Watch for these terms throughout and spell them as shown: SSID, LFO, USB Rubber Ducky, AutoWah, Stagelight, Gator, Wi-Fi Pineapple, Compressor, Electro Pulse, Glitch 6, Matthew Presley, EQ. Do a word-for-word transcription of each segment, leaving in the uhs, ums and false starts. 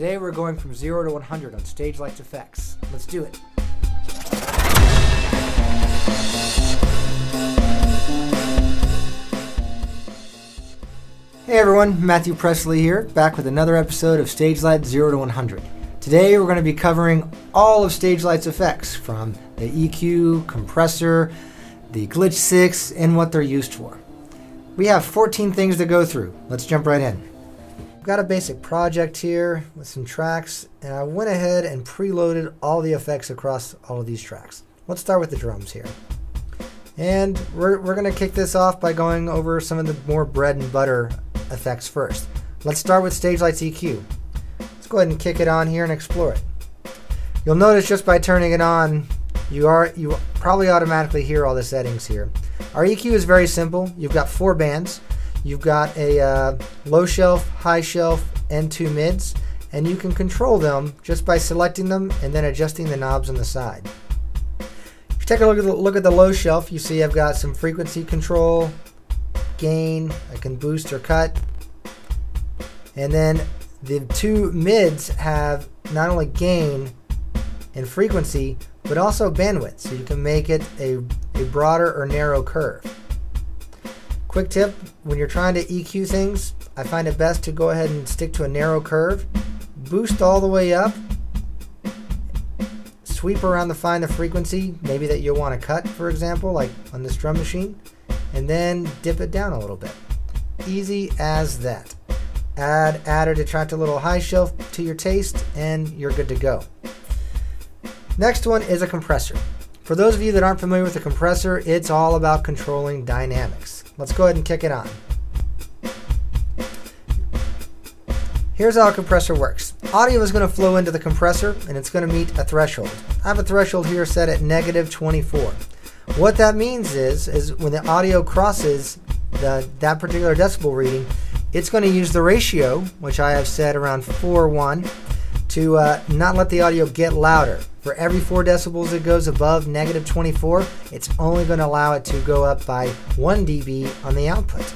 Today we're going from zero to one hundred on Stagelight's effects. Let's do it. Hey everyone, Matthew Presley here, back with another episode of Stagelight zero to one hundred. Today we're going to be covering all of Stagelight's effects, from the E Q, compressor, the Glitch six, and what they're used for. We have fourteen things to go through. Let's jump right in. I've got a basic project here with some tracks, and I went ahead and preloaded all the effects across all of these tracks. Let's start with the drums here. And we're, we're going to kick this off by going over some of the more bread and butter effects first. Let's start with Stagelight's E Q. Let's go ahead and kick it on here and explore it. You'll notice just by turning it on, you are you probably automatically hear all the settings here. Our E Q is very simple. You've got four bands. You've got a uh, low shelf, high shelf, and two mids, and you can control them just by selecting them and then adjusting the knobs on the side. If you take a look at the, look at the low shelf, you see I've got some frequency control, gain, I can boost or cut, and then the two mids have not only gain and frequency, but also bandwidth, so you can make it a, a broader or narrow curve. Quick tip, when you're trying to E Q things, I find it best to go ahead and stick to a narrow curve, boost all the way up, sweep around to find the frequency, maybe that you'll want to cut, for example, like on this drum machine, and then dip it down a little bit. Easy as that. Add, add or detract a little high shelf to your taste, and you're good to go. Next one is a compressor. For those of you that aren't familiar with the compressor, it's all about controlling dynamics. Let's go ahead and kick it on. Here's how a compressor works. Audio is going to flow into the compressor, and it's going to meet a threshold. I have a threshold here set at negative twenty-four. What that means is, is when the audio crosses the, that particular decibel reading, it's going to use the ratio, which I have set around four to one, to uh, not let the audio get louder. For every four decibels it goes above negative twenty-four, it's only going to allow it to go up by one D B on the output.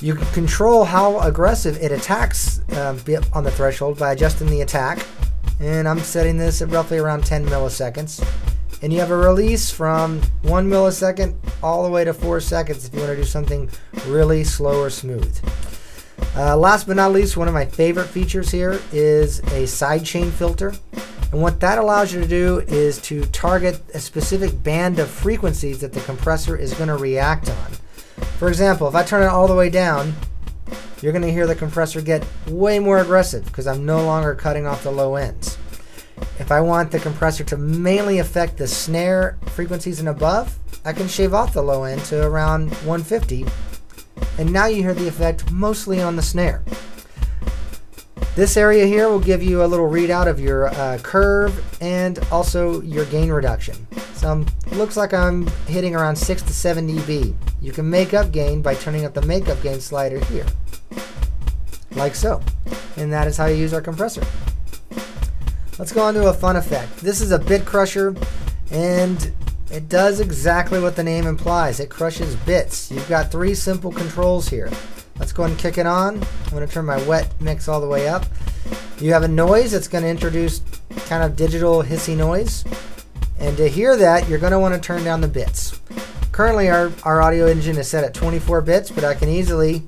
You can control how aggressive it attacks uh, on the threshold by adjusting the attack, and I'm setting this at roughly around ten milliseconds. And you have a release from one millisecond all the way to four seconds if you want to do something really slow or smooth. Uh, last but not least, one of my favorite features here is a sidechain filter. And what that allows you to do is to target a specific band of frequencies that the compressor is going to react on. For example, if I turn it all the way down, you're going to hear the compressor get way more aggressive because I'm no longer cutting off the low ends. If I want the compressor to mainly affect the snare frequencies and above, I can shave off the low end to around one fifty. And now you hear the effect mostly on the snare. This area here will give you a little readout of your uh, curve and also your gain reduction. So um, looks like I'm hitting around six to seven D B. You can make up gain by turning up the make up gain slider here, like so. And that is how you use our compressor. Let's go on to a fun effect. This is a bit crusher, and it does exactly what the name implies. It crushes bits. You've got three simple controls here. Let's go ahead and kick it on. I'm going to turn my wet mix all the way up. You have a noise that's going to introduce kind of digital hissy noise. And to hear that, you're going to want to turn down the bits. Currently, our, our audio engine is set at twenty-four bits, but I can easily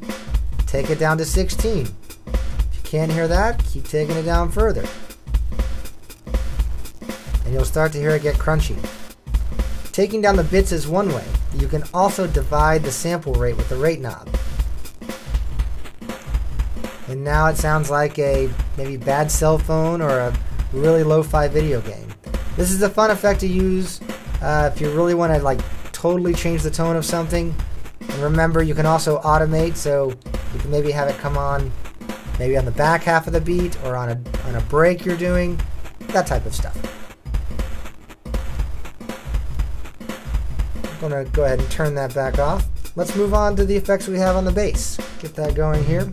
take it down to sixteen. If you can't hear that, keep taking it down further. And you'll start to hear it get crunchy. Taking down the bits is one way. You can also divide the sample rate with the rate knob. And now it sounds like a maybe bad cell phone or a really lo-fi video game. This is a fun effect to use uh, if you really want to like totally change the tone of something. And remember, you can also automate, so you can maybe have it come on maybe on the back half of the beat or on a, on a break you're doing, that type of stuff. I'm going to go ahead and turn that back off. Let's move on to the effects we have on the bass. Get that going here.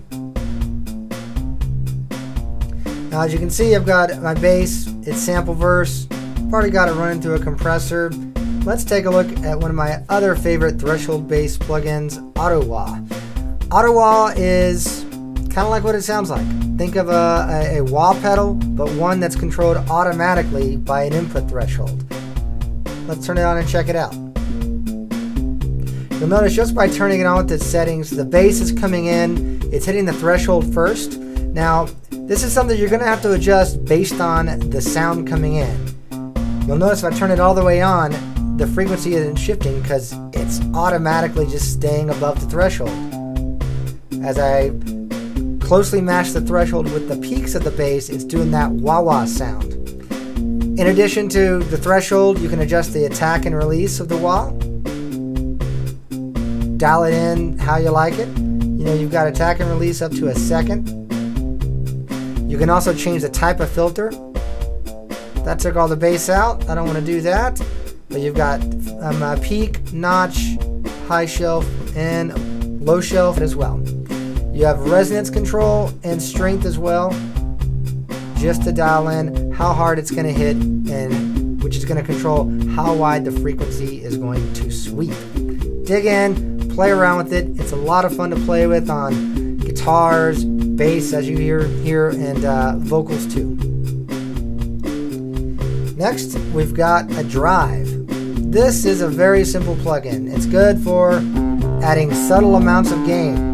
Now as you can see, I've got my bass, it's sample verse. I've already got it running through a compressor. Let's take a look at one of my other favorite threshold bass plugins, AutoWah. AutoWah is Kind of like what it sounds like. Think of a, a, a wah pedal, but one that's controlled automatically by an input threshold. Let's turn it on and check it out. You'll notice just by turning it on with the settings, the bass is coming in, it's hitting the threshold first. Now, this is something you're going to have to adjust based on the sound coming in. You'll notice if I turn it all the way on, the frequency isn't shifting because it's automatically just staying above the threshold. As I closely match the threshold with the peaks of the bass, it's doing that wah-wah sound. In addition to the threshold, you can adjust the attack and release of the wah. Dial it in how you like it. You know, you've got attack and release up to a second. You can also change the type of filter. That took all the bass out. I don't want to do that. But you've got um, a peak, notch, high shelf, and low shelf as well. You have resonance control and strength as well, just to dial in how hard it's going to hit, and which is going to control how wide the frequency is going to sweep. Dig in, play around with it. It's a lot of fun to play with on guitars, bass, as you hear here, and uh, vocals too. Next, we've got a drive. This is a very simple plugin. It's good for adding subtle amounts of gain.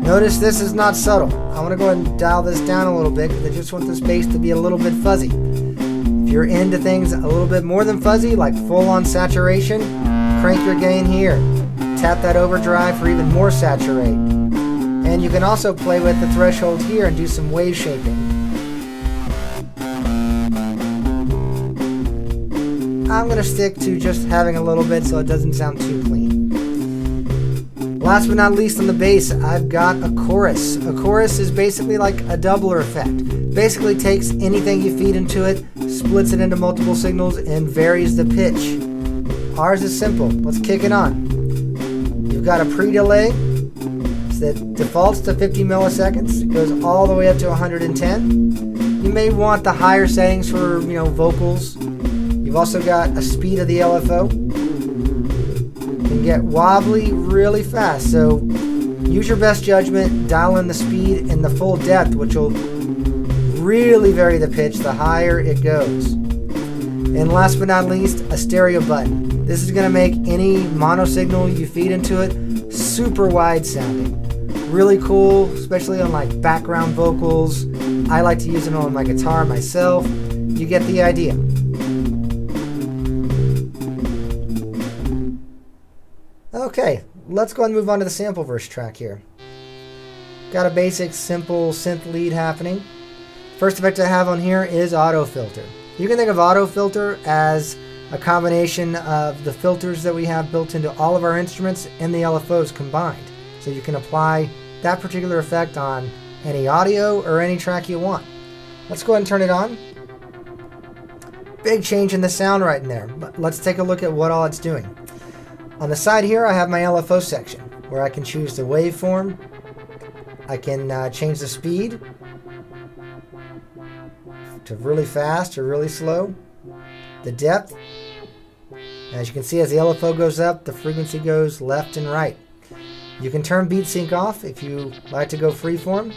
Notice this is not subtle. I want to go ahead and dial this down a little bit because I just want this bass to be a little bit fuzzy. If you're into things a little bit more than fuzzy, like full-on saturation, crank your gain here. Tap that overdrive for even more saturate. And you can also play with the threshold here and do some wave shaping. I'm going to stick to just having a little bit so it doesn't sound too clean. Last but not least on the bass, I've got a chorus. A chorus is basically like a doubler effect. Basically takes anything you feed into it, splits it into multiple signals, and varies the pitch. Ours is simple. Let's kick it on. You've got a pre-delay that defaults to fifty milliseconds. It goes all the way up to one hundred ten. You may want the higher settings for, you know, vocals. You've also got a speed of the L F O. Get wobbly really fast, so use your best judgment, dial in the speed and the full depth, which will really vary the pitch the higher it goes. And last but not least, a stereo button. This is going to make any mono signal you feed into it super wide sounding. Really cool, especially on like background vocals. I like to use it on my guitar myself. You get the idea. Okay, let's go ahead and move on to the sample verse track here. Got a basic, simple synth lead happening. First effect I have on here is auto filter. You can think of auto filter as a combination of the filters that we have built into all of our instruments and the L F Os combined. So you can apply that particular effect on any audio or any track you want. Let's go ahead and turn it on. Big change in the sound right in there. But let's take a look at what all it's doing. On the side here, I have my L F O section, where I can choose the waveform, I can uh, change the speed to really fast or really slow, the depth. As you can see, as the L F O goes up, the frequency goes left and right. You can turn beat sync off if you like to go freeform.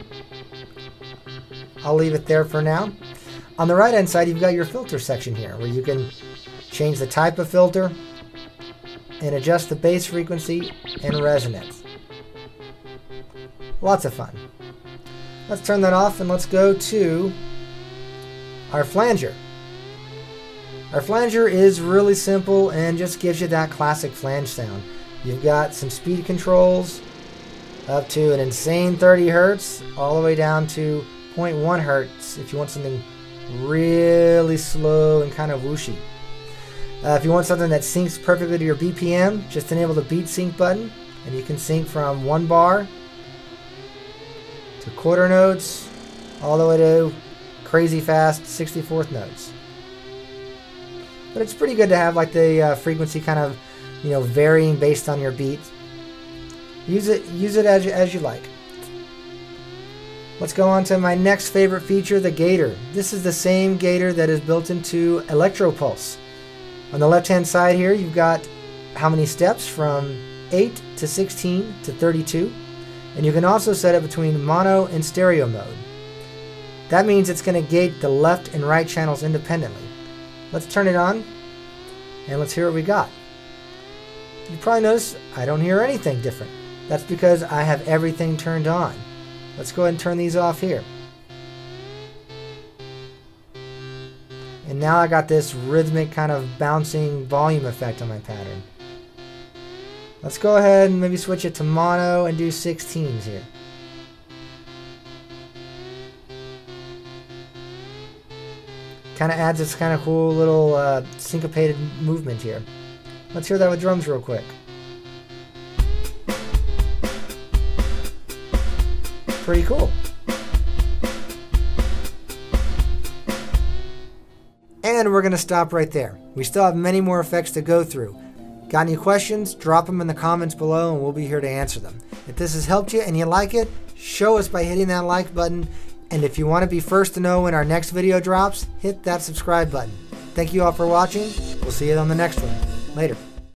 I'll leave it there for now. On the right hand side, you've got your filter section here, where you can change the type of filter, and adjust the bass frequency and resonance. Lots of fun. Let's turn that off and let's go to our flanger. Our flanger is really simple and just gives you that classic flange sound. You've got some speed controls up to an insane thirty hertz all the way down to zero point one hertz if you want something really slow and kind of whooshy. Uh, if you want something that syncs perfectly to your B P M, just enable the beat sync button, and you can sync from one bar to quarter notes, all the way to crazy fast sixty-fourth notes. But it's pretty good to have like the uh, frequency kind of, you know, varying based on your beat. Use it, use it as you, as you like. Let's go on to my next favorite feature, the Gator. This is the same Gator that is built into Electro Pulse. On the left-hand side here, you've got how many steps from eight to sixteen to thirty-two. and you can also set it between mono and stereo mode. That means it's going to gate the left and right channels independently. Let's turn it on and let's hear what we got. You probably notice I don't hear anything different. That's because I have everything turned on. Let's go ahead and turn these off here. And now I got this rhythmic kind of bouncing volume effect on my pattern. Let's go ahead and maybe switch it to mono and do sixteens here. Kind of adds this kind of cool little uh, syncopated movement here. Let's hear that with drums real quick. Pretty cool. And we're going to stop right there. We still have many more effects to go through. Got any questions? Drop them in the comments below and we'll be here to answer them. If this has helped you and you like it, show us by hitting that like button. And if you want to be first to know when our next video drops, hit that subscribe button. Thank you all for watching. We'll see you on the next one. Later.